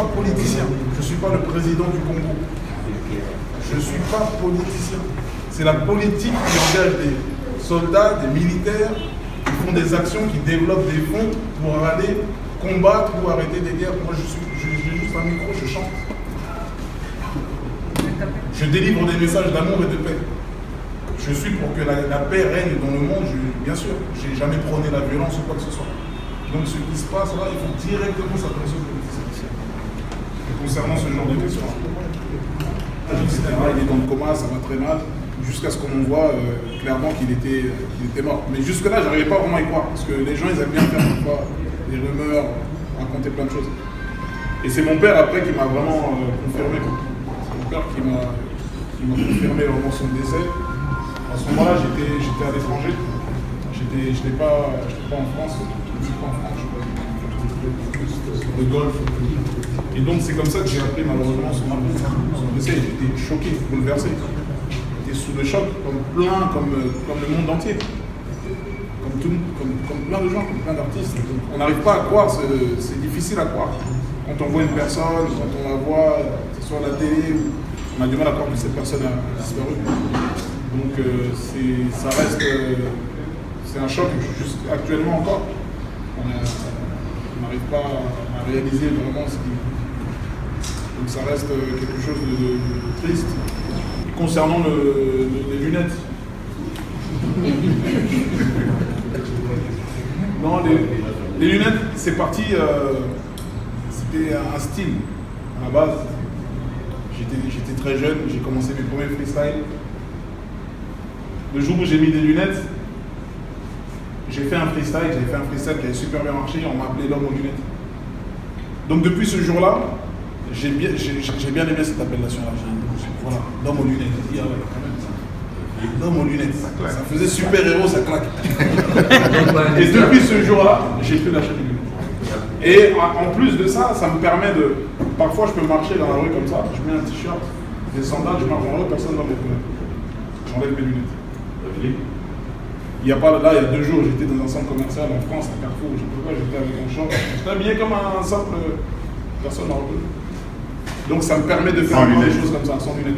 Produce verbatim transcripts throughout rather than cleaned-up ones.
pas politicien, je ne suis pas le président du Congo. Je ne suis pas politicien. C'est la politique qui engage des soldats, des militaires, qui font des actions, qui développent des fonds pour aller combattre ou arrêter des guerres. Moi, je suis, j'ai juste un micro, je chante. Je délivre des messages d'amour et de paix. Je suis pour que la, la paix règne dans le monde, je, bien sûr. Je n'ai jamais prôné la violence ou quoi que ce soit. Donc ce qui se passe là, il faut directement s'adresser aux politiciens. Concernant ce genre de questions. Il est dans le coma, ça va très mal, jusqu'à ce qu'on voit euh, clairement qu'il était, qu'il était mort. Mais jusque-là, j'arrivais pas vraiment à y croire, parce que les gens, ils aiment bien faire parfois des rumeurs, raconter plein de choses. Et c'est mon père, après, qui m'a vraiment euh, confirmé. C'est mon père qui m'a confirmé vraiment son décès. À ce moment-là, j'étais à l'étranger. J'étais j'étais pas, pas en France. Je suis pas en France, je suis pas le golf. Et donc, c'est comme ça que j'ai appris malheureusement son décès. J'étais choqué, bouleversé. J'étais sous le choc, comme plein, comme, comme le monde entier. Comme, tout, comme, comme plein de gens, comme plein d'artistes. On n'arrive pas à croire, c'est difficile à croire. Quand on voit une personne, quand on la voit, que ce soit à la télé, on a du mal à croire que cette personne a disparu. Donc, euh, ça reste. Euh, c'est un choc, juste actuellement encore. On n'arrive pas à, à réaliser vraiment ce qui. Donc ça reste quelque chose de, de, de triste. Et concernant le, le, les lunettes. Non, les, les lunettes, c'est parti, euh, c'était un style à la base. J'étais très jeune, j'ai commencé mes premiers freestyles. Le jour où j'ai mis des lunettes, j'ai fait un freestyle, j'avais fait un freestyle qui avait super bien marché, on m'a appelé l'homme aux lunettes. Donc depuis ce jour-là, j'ai bien, j'ai, j'ai bien aimé cette appellation-là. Voilà, l'homme aux lunettes. L'homme aux lunettes, ça faisait super-héros, ça claque. Et depuis ce jour-là, j'ai pu lâcher les lunettes. Et en plus de ça, ça me permet de... Parfois, je peux marcher dans la rue comme ça, je mets un t-shirt, des sandales, je marche dans la rue, personne n'en met plus. J'enlève mes lunettes. Il y a pas, là, il y a deux jours, j'étais dans un centre commercial en France, à Carrefour, je ne sais pas, j'étais avec un short. J'étais habillé comme un simple personne normale. Donc ça me permet de faire des choses comme ça, sans lunettes.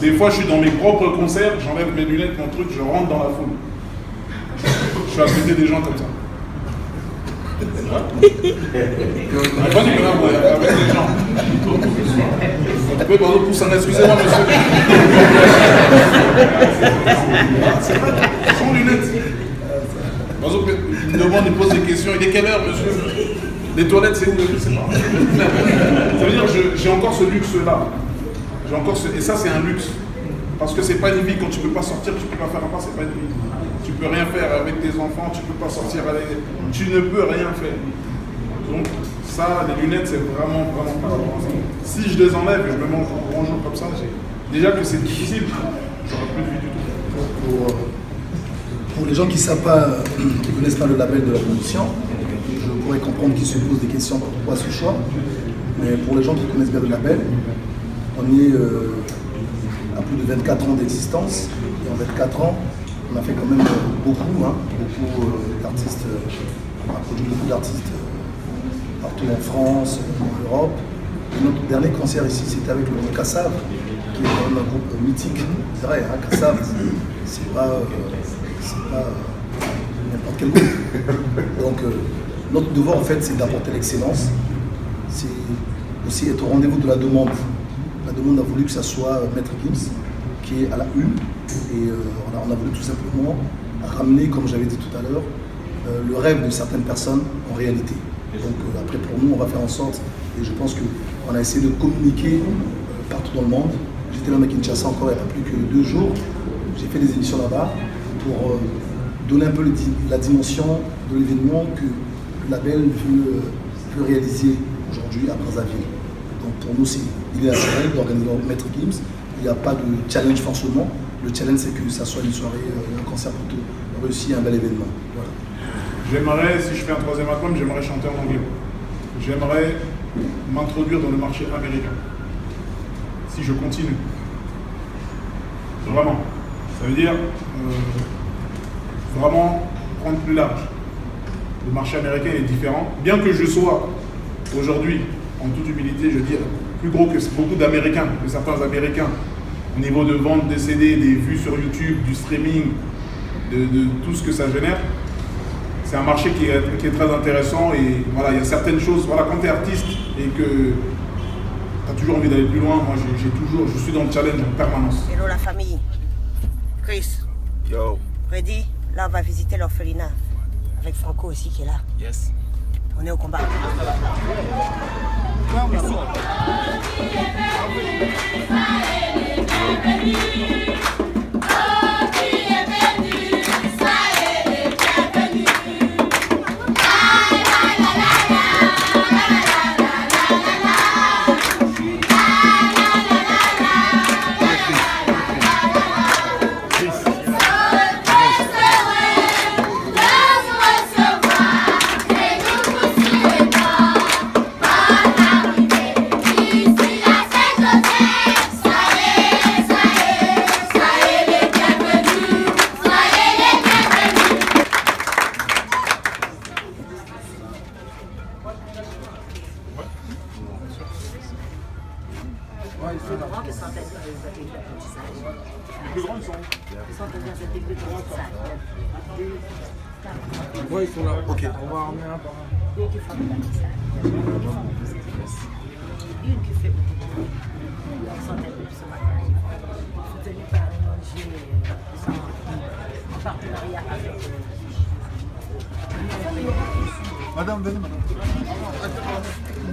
Des fois, je suis dans mes propres concerts, j'enlève mes lunettes, mon truc, je rentre dans la foule. Je suis à côté des gens comme ça. On n'a pas du mal avec les gens. On peut pardon pour s'en excusez-moi, monsieur. Sans lunettes. Il me demande, il pose des questions. Il est quelle heure, monsieur? Les toilettes, c'est où? Je ne sais pas. Ça veut dire que j'ai encore ce luxe-là. J'ai encore ce... Et ça, c'est un luxe. Parce que c'est pas une vie. Quand tu ne peux pas sortir, tu ne peux pas faire un pas, c'est pas une vie. Tu ne peux rien faire avec tes enfants, tu ne peux pas sortir avec... Tu ne peux rien faire. Donc, ça, les lunettes, c'est vraiment, vraiment pas important. Si je les enlève et je me mange un grand jour comme ça, déjà que c'est difficile, j'aurais plus de vie du tout. Pour, pour les gens qui ne connaissent pas le label de la production, je pourrais comprendre qu'ils se posent des questions par rapport à ce choix. Mais pour les gens qui connaissent bien le label, on est euh, à plus de vingt-quatre ans d'existence. Et en vingt-quatre ans, on a fait quand même beaucoup, hein, beaucoup euh, d'artistes, euh, on a produit beaucoup d'artistes euh, partout en France, en Europe. Et notre dernier concert ici, c'était avec le Kassav, qui est quand même un groupe mythique. C'est vrai, hein, Kassav, c'est pas, euh, pas euh, n'importe quel groupe. Donc, euh, notre devoir, en fait, c'est d'apporter l'excellence. C'est aussi être au rendez-vous de la demande. La demande a voulu que ça soit Maître Gims, qui est à la une. Et euh, on, a, on a voulu tout simplement ramener, comme j'avais dit tout à l'heure, euh, le rêve de certaines personnes en réalité. Et donc euh, après, pour nous, on va faire en sorte, et je pense qu'on a essayé de communiquer euh, partout dans le monde. J'étais là à Kinshasa encore il n'y a pas plus que deux jours. J'ai fait des émissions là-bas pour euh, donner un peu le, la dimension de l'événement que le label veut, euh, veut réaliser aujourd'hui à Brazzaville. Donc pour nous, c'est il est naturel d'organiser Maître Gims. Il n'y a pas de challenge forcément. Le challenge, c'est que ça soit une soirée, un concert plutôt réussi, un bel événement. Voilà. J'aimerais, si je fais un troisième album, j'aimerais chanter en anglais. J'aimerais m'introduire dans le marché américain. Si je continue. Vraiment. Ça veut dire euh, vraiment prendre plus large. Le marché américain est différent. Bien que je sois aujourd'hui en toute humilité, je veux dire, plus gros que beaucoup d'Américains, que certains Américains. Niveau de vente des C D, des vues sur YouTube, du streaming, de, de tout ce que ça génère. C'est un marché qui est, qui est très intéressant et voilà, il y a certaines choses. Voilà, quand tu es artiste et que tu as toujours envie d'aller plus loin, moi j'ai toujours, je suis dans le challenge en permanence. Hello la famille, Chris, yo. Freddy, là on va visiter l'orphelinat avec Franco aussi qui est là. Yes. On est au combat. Ouais, ils sont là. Ok. On va ramener un par un. Une qui fait Une qui fait soutenue par un en partenariat avec. Madame, venez, madame.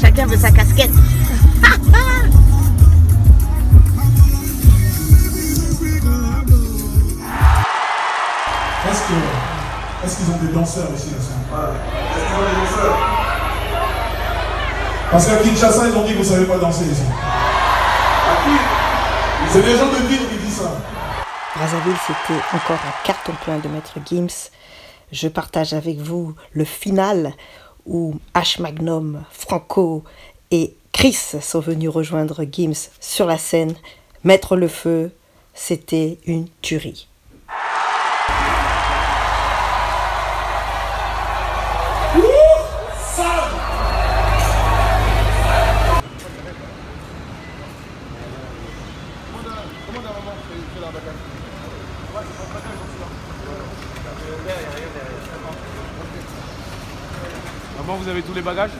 Chacun veut sa casquette. Est-ce que, est-ce qu'ils ont des danseurs ici là? Ouais. Est-ce qu'ils ont des danseurs? Parce qu'à Kinshasa, ils ont dit que vous ne savez pas danser ici. C'est les gens de Ville qui disent ça. Brazzaville, c'était encore un carton plein de Maître Gims. Je partage avec vous le final où H. Magnum, Franco et Chris sont venus rejoindre Gims sur la scène, mettre le feu. C'était une tuerie. Maman, vous avez tous les bagages?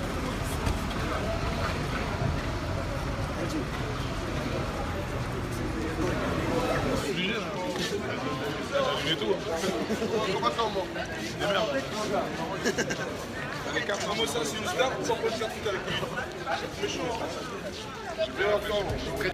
Je l'ai tout. Je crois qu'on manque. Des merdes. Avec un promo, ça, c'est une star, on s'en prend déjà tout avec lui. Je suis chaud. Je vais encore.